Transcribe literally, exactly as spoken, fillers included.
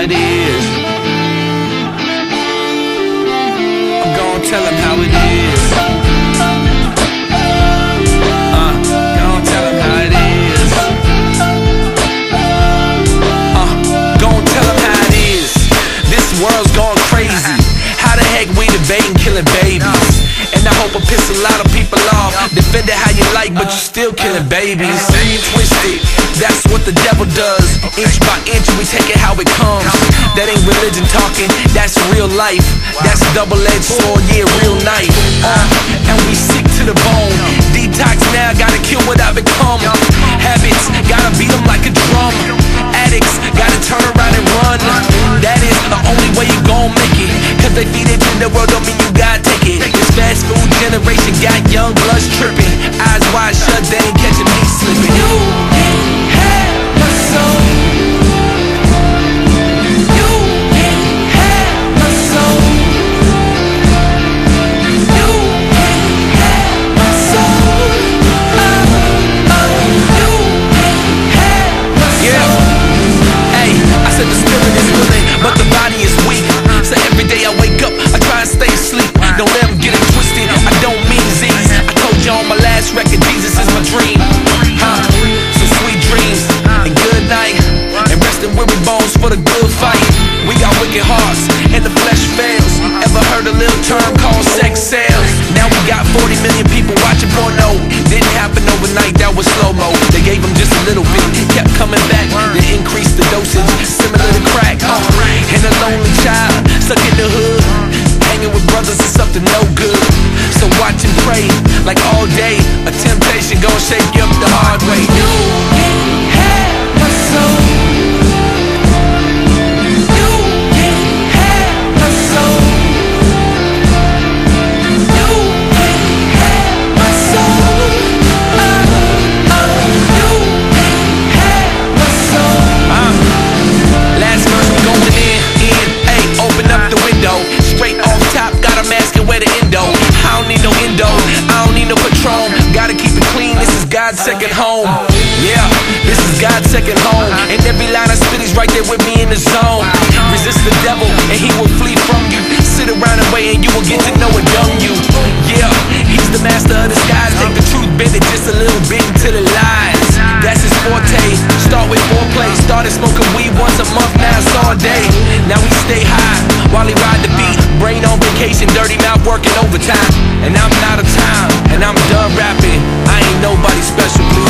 how it is. I'm gon' tell them how it is. Uh, gon' tell them how it is. Uh, gon' tell them how it is. This world's gone crazy. How the heck we debating killing babies? And I hope I piss a lot of people off. Defend it how you like, but you still killing babies. Twisted, that's what the devil does. Inch by inch, we take it how it comes. That ain't religion talking, that's real life. That's double-edged sword, yeah, real knife. Uh, and we sick to the bone. Detox now, gotta kill what I become. Habits, gotta beat them like a drum. Addicts, gotta turn around and run. That is the only way you gon' make it. Cause they feed it in the world, don't mean you gotta take it. This fast food generation got young bloods tripping. Eyes wide shut, they ain't catching me slipping. Don't let them get it twisted, I don't mean disease. I told you on my last record, Jesus is my dream. Huh? So sweet dreams, and good night, and rest in weary bones for the good fight. We got wicked hearts, and the flesh fails. Ever heard a little term called sex sales? Now we got forty million people watching porno. Didn't happen overnight, that was slow-mo. They gave them just a little bit, kept coming back. They increased the dosage, similar to crack. Huh? And a lonely child, stuck in the hood, with brothers is up to no good. So watch and pray, like all day. A temptation gon' shake you up the hard way. You can have my soul. You can have my soul. You can have my soul. Uh, uh, you can have my soul. Uh, last verse we going in, in. Hey, open up the window. Straight off top, got a mask and wear the endo. I don't need no endo, I don't need no Patron. Gotta keep it clean, this is God's second home. Yeah, this is God's second home. And every line I spit is right there with me in the zone. Resist the devil and he will flee from you. Sit around and wait and you will get to know a young you. Yeah, he's the master of disguise. Take the truth, bend it just a little bit into the lies. That's his forte, start with foreplay. Started smoking weed once a month, now it's all day. Now we stay high while he ride the beat. Brain on vacation, dirty mouth working overtime. And I'm out of time, and I'm done rapping. I ain't nobody special, please.